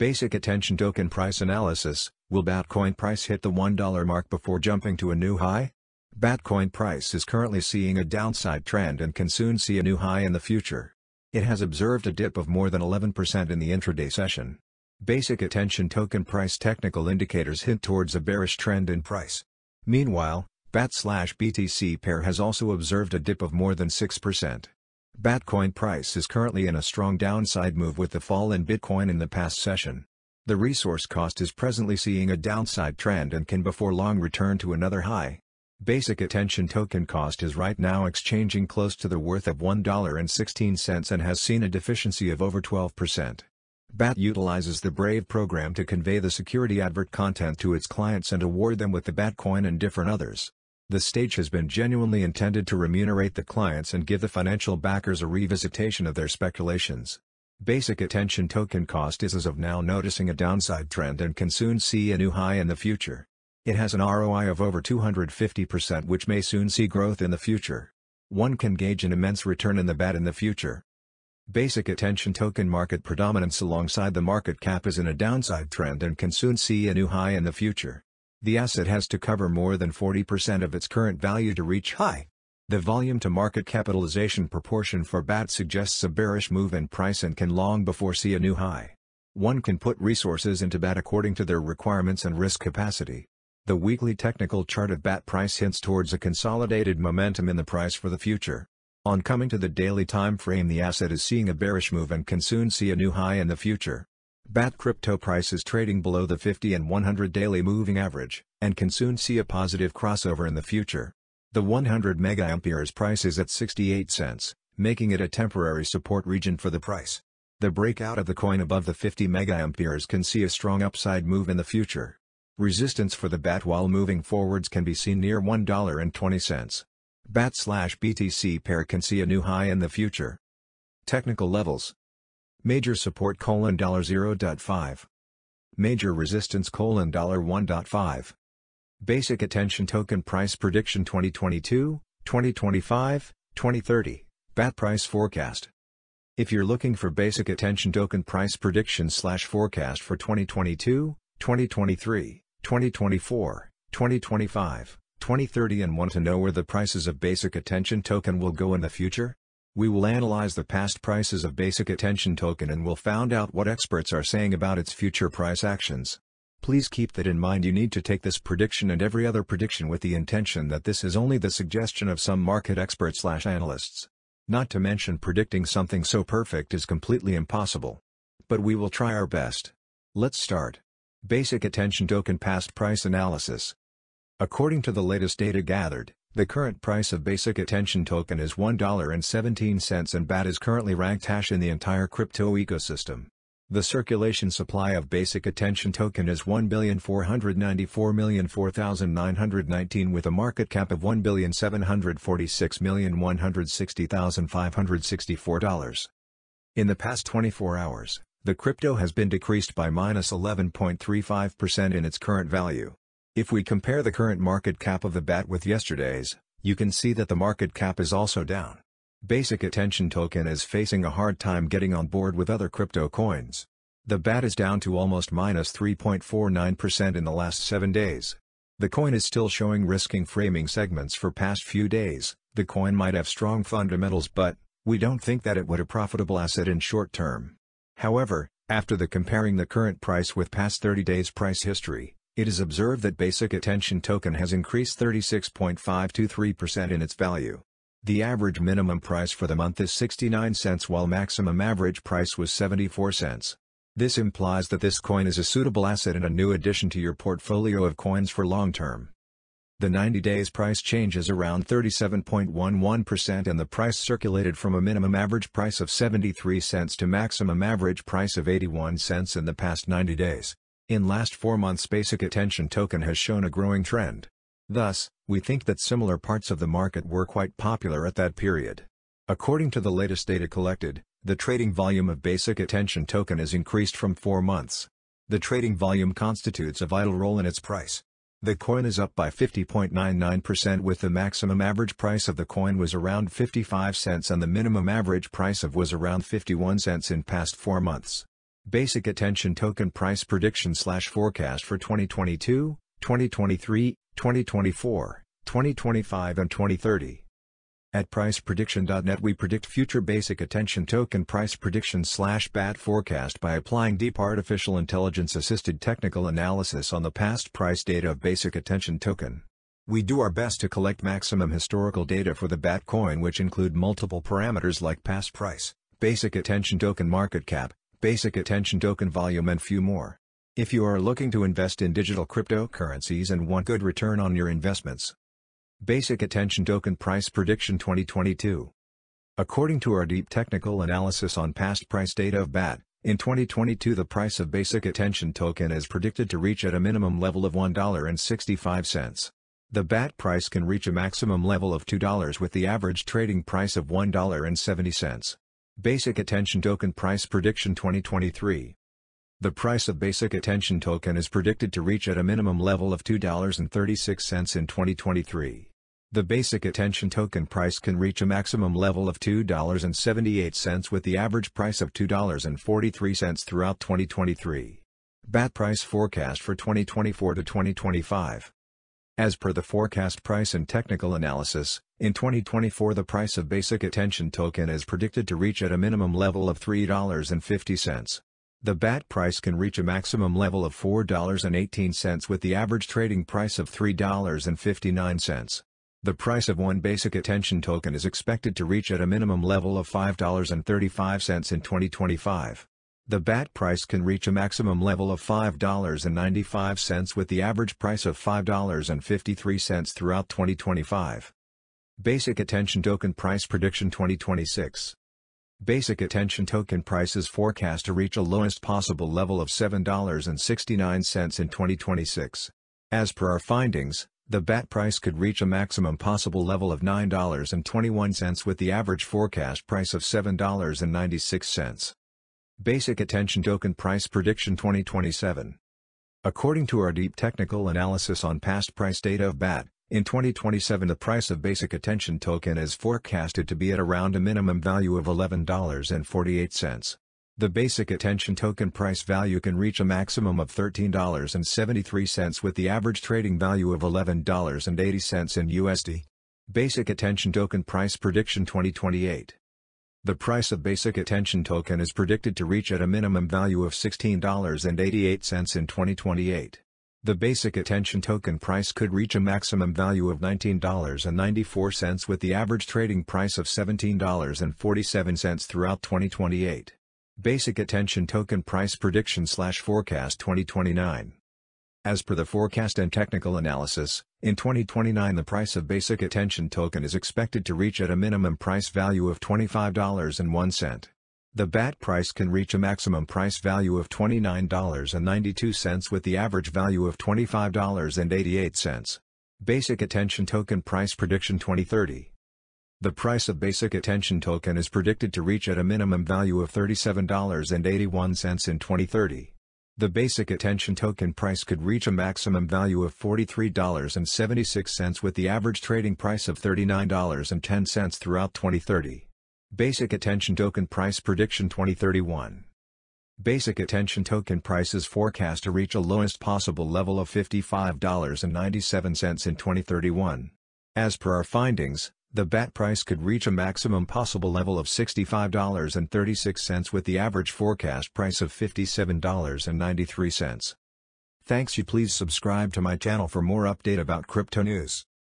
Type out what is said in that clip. Basic Attention Token Price Analysis: Will Bitcoin price hit the $1 mark before jumping to a new high? Bitcoin price is currently seeing a downside trend and can soon see a new high in the future. It has observed a dip of more than 11% in the intraday session. Basic Attention Token price technical indicators hint towards a bearish trend in price. Meanwhile, BAT/BTC pair has also observed a dip of more than 6%. Bitcoin price is currently in a strong downside move with the fall in Bitcoin in the past session. The resource cost is presently seeing a downside trend and can before long return to another high. Basic Attention Token cost is right now exchanging close to the worth of $1.16 and has seen a deficiency of over 12%. BAT utilizes the Brave program to convey the security advert content to its clients and award them with the Bitcoin and different others. The stage has been genuinely intended to remunerate the clients and give the financial backers a revisitation of their speculations. Basic Attention Token cost is as of now noticing a downside trend and can soon see a new high in the future. It has an ROI of over 250%, which may soon see growth in the future. One can gauge an immense return in the BAT in the future. Basic Attention Token market predominance alongside the market cap is in a downside trend and can soon see a new high in the future. The asset has to cover more than 40% of its current value to reach high. The volume to market capitalization proportion for BAT suggests a bearish move in price and can long before see a new high. One can put resources into BAT according to their requirements and risk capacity. The weekly technical chart of BAT price hints towards a consolidated momentum in the price for the future. On coming to the daily time frame, the asset is seeing a bearish move and can soon see a new high in the future. BAT crypto price is trading below the 50 and 100 daily moving average, and can soon see a positive crossover in the future. The 100 megaamperes price is at 68 cents, making it a temporary support region for the price. The breakout of the coin above the 50 megaamperes can see a strong upside move in the future. Resistance for the BAT while moving forwards can be seen near $1.20. BAT/BTC pair can see a new high in the future. Technical levels: major support $0.5, major resistance $1.5. Basic Attention Token price prediction 2022, 2025, 2030 BAT price forecast. If you're looking for Basic Attention Token price prediction/forecast for 2022, 2023, 2024, 2025, 2030 and want to know where the prices of Basic Attention Token will go in the future? We will analyze the past prices of Basic Attention Token and will find out what experts are saying about its future price actions. Please keep that in mind. You need to take this prediction and every other prediction with the intention that this is only the suggestion of some market experts/analysts. Not to mention, predicting something so perfect is completely impossible. But we will try our best. Let's start. Basic Attention Token past price analysis. According to the latest data gathered, the current price of Basic Attention Token is $1.17 and BAT is currently ranked hash in the entire crypto ecosystem. The circulation supply of Basic Attention Token is 1,494,004,919 with a market cap of $1,746,160,564. In the past 24 hours, the crypto has been decreased by -11.35% in its current value. If we compare the current market cap of the BAT with yesterday's, you can see that the market cap is also down. Basic Attention Token is facing a hard time getting on board with other crypto coins. The BAT is down to almost -3.49% in the last 7 days. The coin is still showing risking framing segments for past few days. The coin might have strong fundamentals, but we don't think that it would a profitable asset in short term. However, after comparing the current price with past 30 days price history, it is observed that Basic Attention Token has increased 36.523% in its value. The average minimum price for the month is 69 cents while maximum average price was 74 cents. This implies that this coin is a suitable asset and a new addition to your portfolio of coins for long term. The 90 days price change is around 37.11% and the price circulated from a minimum average price of 73 cents to maximum average price of 81 cents in the past 90 days. In last 4 months, Basic Attention Token has shown a growing trend. Thus, we think that similar parts of the market were quite popular at that period. According to the latest data collected, the trading volume of Basic Attention Token is increased from 4 months. The trading volume constitutes a vital role in its price. The coin is up by 50.99% with the maximum average price of the coin was around 55 cents and the minimum average price was around 51 cents in past 4 months. Basic Attention Token Price Prediction/Forecast for 2022, 2023, 2024, 2025 and 2030. At PricePrediction.net we predict future Basic Attention Token Price Prediction/BAT Forecast by applying deep artificial intelligence-assisted technical analysis on the past price data of Basic Attention Token. We do our best to collect maximum historical data for the BAT coin, which include multiple parameters like past price, Basic Attention Token market cap, Basic Attention Token volume and few more. If you are looking to invest in digital cryptocurrencies and want good return on your investments, Basic Attention Token Price Prediction 2022. According to our deep technical analysis on past price data of BAT, in 2022 the price of Basic Attention Token is predicted to reach at a minimum level of $1.65. The BAT price can reach a maximum level of $2 with the average trading price of $1.70. Basic Attention Token Price Prediction 2023. The price of Basic Attention Token is predicted to reach at a minimum level of $2.36 in 2023. The Basic Attention Token price can reach a maximum level of $2.78 with the average price of $2.43 throughout 2023. BAT price forecast for 2024 to 2025. As per the forecast price and technical analysis, in 2024 the price of Basic Attention Token is predicted to reach at a minimum level of $3.50. The BAT price can reach a maximum level of $4.18 with the average trading price of $3.59. The price of one Basic Attention Token is expected to reach at a minimum level of $5.35 in 2025. The BAT price can reach a maximum level of $5.95 with the average price of $5.53 throughout 2025. Basic Attention Token Price Prediction 2026. Basic Attention Token price is forecast to reach a lowest possible level of $7.69 in 2026. As per our findings, the BAT price could reach a maximum possible level of $9.21 with the average forecast price of $7.96. Basic Attention Token Price Prediction 2027. According to our deep technical analysis on past price data of BAT, in 2027 the price of Basic Attention Token is forecasted to be at around a minimum value of $11.48. The Basic Attention Token price value can reach a maximum of $13.73 with the average trading value of $11.80 in USD. Basic Attention Token Price Prediction 2028. The price of Basic Attention Token is predicted to reach at a minimum value of $16.88 in 2028. The Basic Attention Token price could reach a maximum value of $19.94 with the average trading price of $17.47 throughout 2028. Basic Attention Token Price Prediction/Forecast 2029. As per the forecast and technical analysis, in 2029 the price of Basic Attention Token is expected to reach at a minimum price value of $25.01. The BAT price can reach a maximum price value of $29.92 with the average value of $25.88. Basic Attention Token Price Prediction 2030. The price of Basic Attention Token is predicted to reach at a minimum value of $37.81 in 2030. The Basic Attention Token price could reach a maximum value of $43.76 with the average trading price of $39.10 throughout 2030. Basic Attention Token Price Prediction 2031. Basic Attention Token price is forecast to reach a lowest possible level of $55.97 in 2031. As per our findings, the BAT price could reach a maximum possible level of $65.36 with the average forecast price of $57.93. Thanks. You please subscribe to my channel for more update about crypto news.